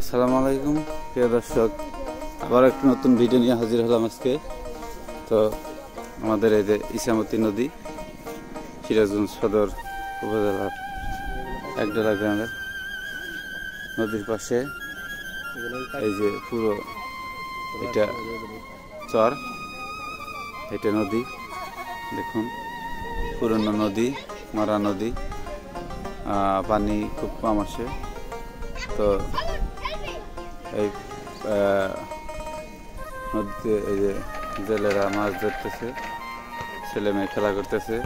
আসসালামু আলাইকুম প্রিয় দর্শক, আবার একটি নতুন ভিডিও নিয়ে হাজির হলাম আজকে। তো আমাদের এই যে ইছামতি নদী, সিরাজগঞ্জ সদর উপজেলার একডলা গ্রামের নদীর পাশে এই যে পুরো এটা চর, এটা নদী। দেখুন পুরনো নদী, মারা নদী, পানি খুব কম আসে। তো এই নদীতে এই যে জেলেরা মাছ ধরতেছে, ছেলে মেয়ে খেলা করতেছে।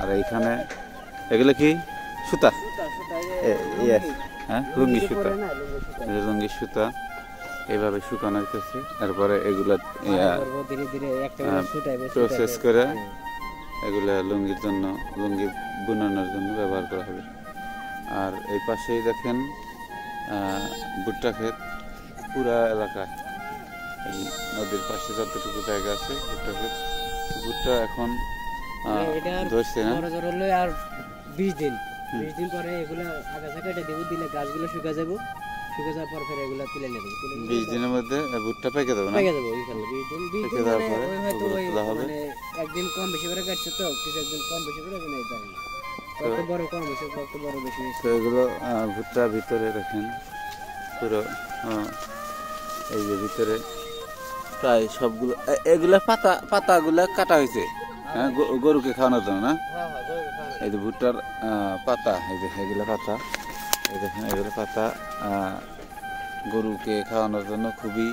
আর এইখানে এগুলো কি সুতা, হ্যাঁ লুঙ্গি সুতা, লুঙ্গি সুতা এইভাবে শুকানো হইতেছে। তারপরে এগুলো প্রসেস করে এগুলো লুঙ্গির জন্য, লুঙ্গি বুনানোর জন্য ব্যবহার করা হবে। আর এই পাশেই দেখেন ভুট্টা ক্ষেত, পুরা এলাকায় এই নদীর পাশে যতটুকু জায়গা আছে ভুট্টা ক্ষেত। ভুট্টা এখন ধরছে না, আর 20 দিন পরে এগুলো আগাছা কেটে দেব, দিলে গাছগুলো শুকা যাবে। শুকা যাওয়ার পর ফের এগুলো তুলে নেব। 20 দিনের মধ্যে ভুট্টা পেকে যাবে, পেকে যাবে ইনশাআল্লাহ। 20 দিন পেকে যাওয়ার পরে হয়তো মানে একদিন কম বেশি করে কাটছে, তো কিছু একদিন কম বেশি করে এনে দেবে। কত বড় কম হয়েছে, কত বড় বেশি হয়েছে। তো এগুলো ভুট্টা ভিতরে দেখেন পুরো, এই যে ভিতরে প্রায় সবগুলো এগুলা পাতাগুলা কাটা হয়েছে, হ্যাঁ গরুকে খাওয়ানোর জন্য না। এই যে ভুট্টার পাতা, এই যে এগুলো পাতা, এই দেখেন এগুলো পাতা গরুকে খাওয়ানোর জন্য খুবই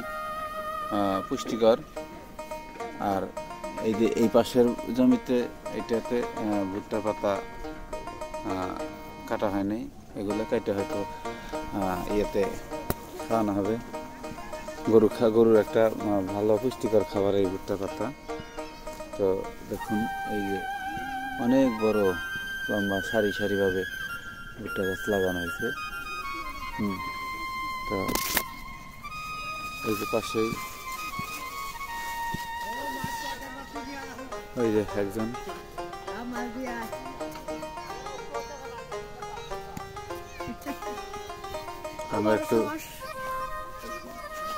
পুষ্টিকর। আর এই যে এই পাশের জমিতে এটাতে ভুট্টার পাতা কাটা হয়নি, এগুলো কেটে হয়তো ইয়েতে খাওয়ানো হবে গরুর একটা ভালো পুষ্টিকর খাবার এই ভুট্টার পাতা। তো দেখুন এই যে অনেক বড় লম্বা সারি সারিভাবে ভুট্টা গাছ লাগানো হয়েছে। তো এই যে পাশেই ওই যে একজন আমরা একটু,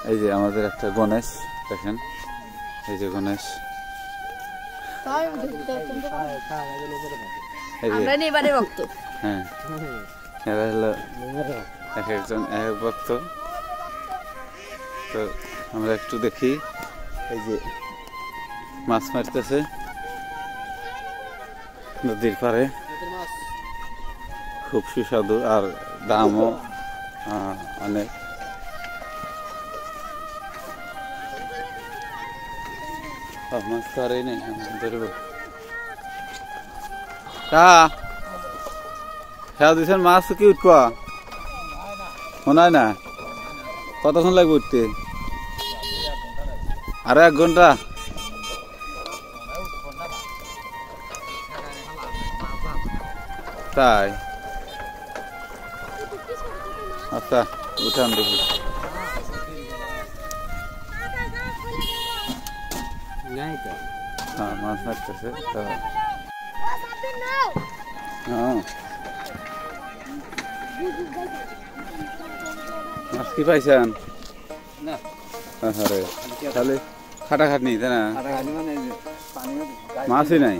এই যে আমাদের একটা গণেশ দেখেন, এই যে গণেশ ভক্ত। তো আমরা একটু দেখি, এই যে মাছ মারতেছে নদীর পাড়ে, খুব সুস্বাদু আর দামও অনেক। মাছ ধরেই নেই, ধরব দিয়েছেন মাছ কি উঠব মনে হয় না। কতক্ষণ লাগবে উঠতে? আরো 1 ঘন্টা। তাই আচ্ছা উঠান দেখি। হ্যাঁ মাছ মারতেছে। তো মাছ কি পাইছেন? তাহলে খাটাখাটনি তাই না, মাছই নাই।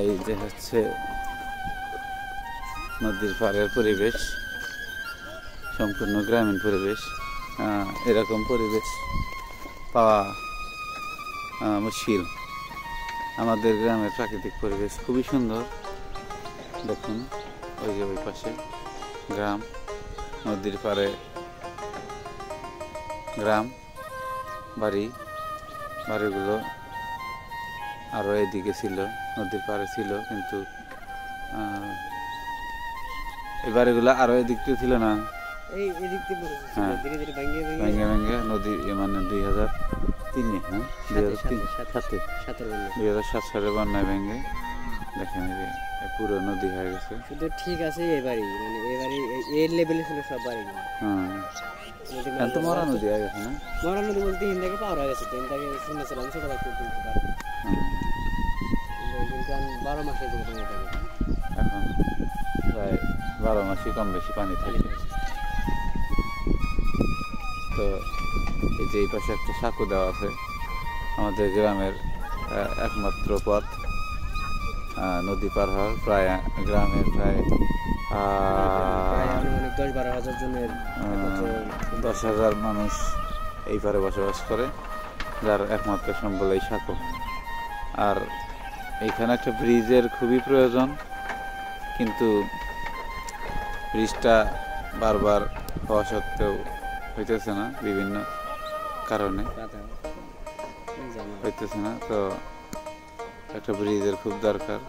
এই যে হচ্ছে নদীর পাড়ের পরিবেশ, সম্পূর্ণ গ্রামীণ পরিবেশ। এরকম পরিবেশ পাওয়া মুশকিল। আমাদের গ্রামের প্রাকৃতিক পরিবেশ খুবই সুন্দর। দেখুন ওই যে ওই পাশে গ্রাম, নদীর পাড়ে গ্রাম বাড়ি, বাড়িগুলো আরও এদিকে ছিল, নদীর পাড়ে ছিল, কিন্তু এই বাড়িগুলো আরো এদিকটা ছিল না, নদী মানে 2003-এ, হ্যাঁ 2007 সালে বন্যায় ভেঙে দেখেন পুরো নদী হয়ে গেছে। ঠিক আছে, এই বাড়ি মানে এই বাড়ি এই লেভেলে ছিল সব বাড়ি। হ্যাঁ तो मारा नदी आया है ना, मारा नदी बोलते हिंदी के पार आ गए थे, हिंदी के सुनने से लंच का लगता है तुमको पार लेकिन क्या 12 मासे तो पानी था। हां भाई 12 मासे कम बेशी पानी था। तो এই যে পাশে একটা সাঁকো দেওয়া আছে আমাদের গ্রামের একমাত্র পথ নদী পার হওয়ার, প্রায় গ্রামের প্রায় 10-12 হাজার জনের 10,000 মানুষ এই পারে বসবাস করে, যার একমাত্র সম্বল এই সাঁকো। আর এইখানে একটা ব্রিজের খুবই প্রয়োজন, কিন্তু ব্রিজটা বারবার হওয়া সত্ত্বেও হইতেছে না, বিভিন্ন কারণে হইতেছে না। তো একটা ব্রিজের খুব দরকার।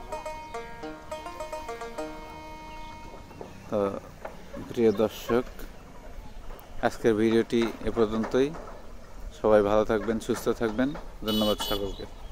তো প্রিয় দর্শক, আজকের ভিডিওটি এ পর্যন্তই। সবাই ভালো থাকবেন, সুস্থ থাকবেন। ধন্যবাদ সকলকে।